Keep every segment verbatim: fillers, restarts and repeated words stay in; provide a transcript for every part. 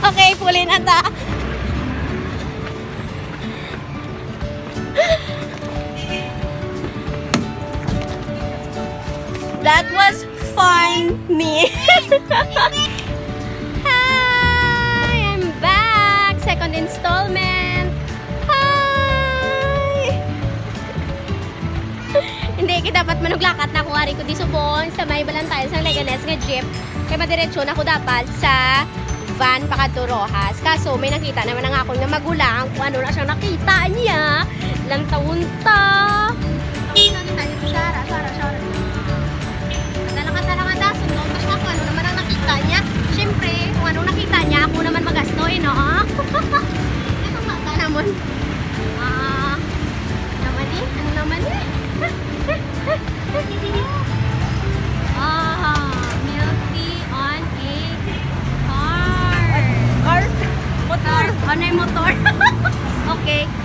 Okay, pulin na ta. That was fun, me. Hi, I'm back. Second installment. Hi. Hindi kita dapat manuglakat na kung ari ko di Subong sa may Balantayan sa Leganes nga jeep. Kaya madiretso na ko dapat sa van pakadto Rojas. Kaso may nakita naman ang akong nga magulang kung ano na siyang nakita niya. Lang tawunta.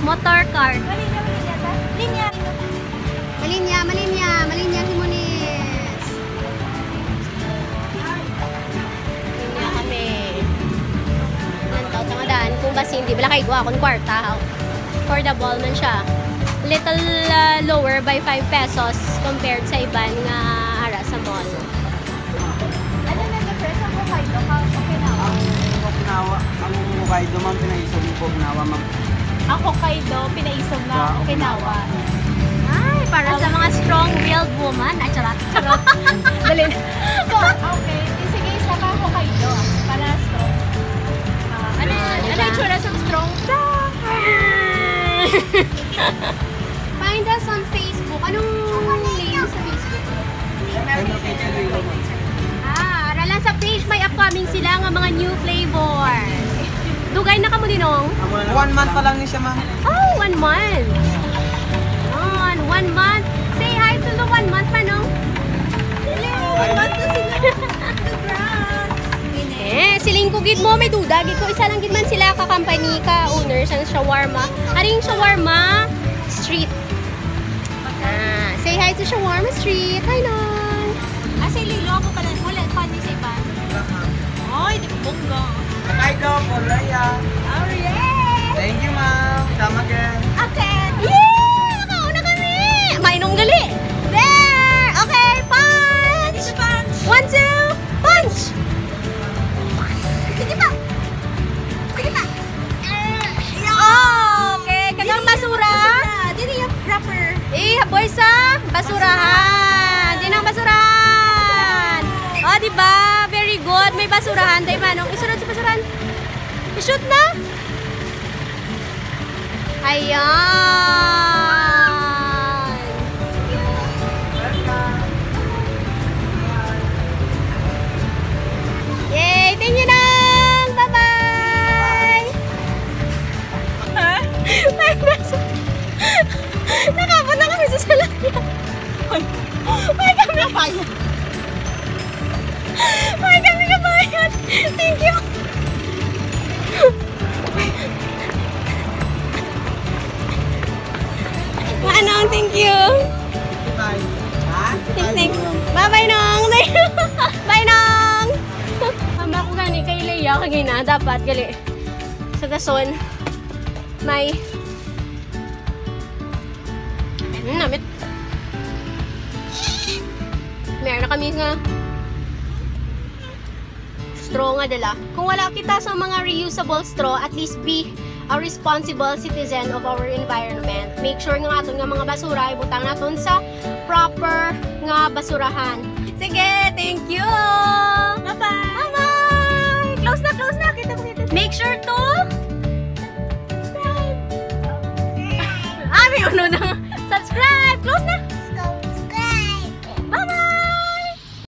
Motor card. Malinya, malinya. Malinya, malinya. Malinya, Himones. Malinya kami. Nantaw, tangadaan. Kung basi hindi, wala kayo akong kwarta. Affordable man siya. Little uh, lower by five pesos compared sa iban nga uh, ara sa mall. Ano na the price ang Hokkaido? Ang Okinawa? Ang Okinawa. Ang Hokkaido man pinaisa ng Okinawa man. Ang Hokkaido, pinaisom na Okinawa. Ay, para sa mga strong-willed woman. Ay, charot. Charot. Dali na. So, okay. Sige, isa pa Hokkaido. Para strong. Uh, ano yung tsura sa strong? Find us on Facebook. Anong name sa Facebook? Ah, aralan sa page. May upcoming sila ng mga new flavors. Dugay na ka mo din, oh? One month pa lang niya siya, ma'am. Oh, one month. On, one month. Say hi to the one month pa, no? Hello, one month na sila. Congrats. Eh, siling kugid mo, may duda. Gid ko, isa lang gid man sila kakampany ka, owner, siyang shawarma. Aring shawarma street. Ah, say hi to shawarma street. Hi, non. Ah, say lilo ako pala. Wala, funny sa iba. Oy, di ko bongga. Hokkaido, Polaya. Oh, yes. Thank you, ma'am. Come again. Again. Yeah! Nakauna kami! Mainom gali. There! Okay, punch! Punch! One, two, punch! Sige pa! Sige pa! Okay, kagang basura. Dini yung proper. Eh, boy sa basurahan. Dini ang basurahan. Oh, diba? God, may basurahan. Day manong. Isunod sa basurahan. I-shoot na. Ayan. Yay! Thank you nang! Bye-bye! Huh? May basurahan. Nakabot na kami sa salakyan. May kami na payat. May kami na bayad. Thank you. Manong, thank you. Bye. Thank you. Bye-bye, Nong. Bye, Nong. Mama ko gani kay Leia. Kagay na. Dapat gali. Sa tason. May. Ano namit? Meron na kami nga. Straw nga dala. Kung wala kita sa mga reusable straw, at least be a responsible citizen of our environment. Make sure nga aton nga mga basura ibutang naton sa proper nga basurahan. Sige, thank you. Bye bye. Bye bye. Close na, close na. Kita mo dito. Make sure to subscribe. Ah, may uno na. Subscribe.